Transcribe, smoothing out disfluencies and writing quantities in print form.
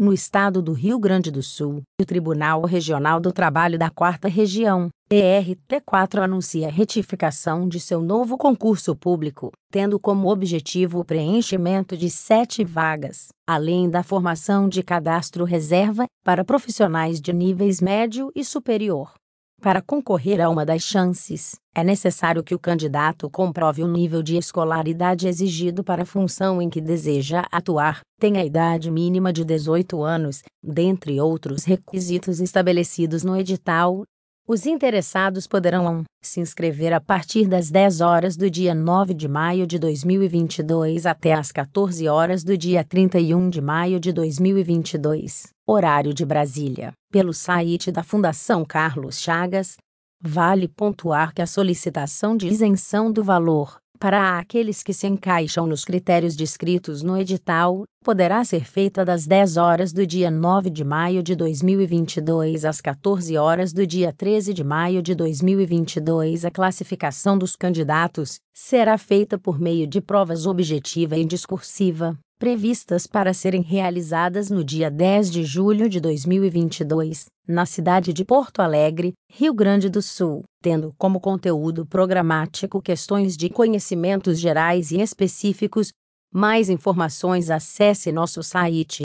no estado do Rio Grande do Sul, o Tribunal Regional do Trabalho da 4ª Região, TRT4, anuncia a retificação de seu novo concurso público, tendo como objetivo o preenchimento de 7 vagas, além da formação de cadastro reserva, para profissionais de níveis médio e superior. Para concorrer a uma das chances, é necessário que o candidato comprove o nível de escolaridade exigido para a função em que deseja atuar, tenha a idade mínima de 18 anos, dentre outros requisitos estabelecidos no edital. Os interessados poderão se inscrever a partir das 10 horas do dia 9 de maio de 2022 até às 14 horas do dia 31 de maio de 2022, horário de Brasília, pelo site da Fundação Carlos Chagas. Vale pontuar que a solicitação de isenção do valor, para aqueles que se encaixam nos critérios descritos no edital, poderá ser feita das 10 horas do dia 9 de maio de 2022 às 14 horas do dia 13 de maio de 2022. A classificação dos candidatos será feita por meio de provas objetiva e discursiva, previstas para serem realizadas no dia 10 de julho de 2022, na cidade de Porto Alegre, Rio Grande do Sul, tendo como conteúdo programático questões de conhecimentos gerais e específicos. Mais informações, acesse nosso site.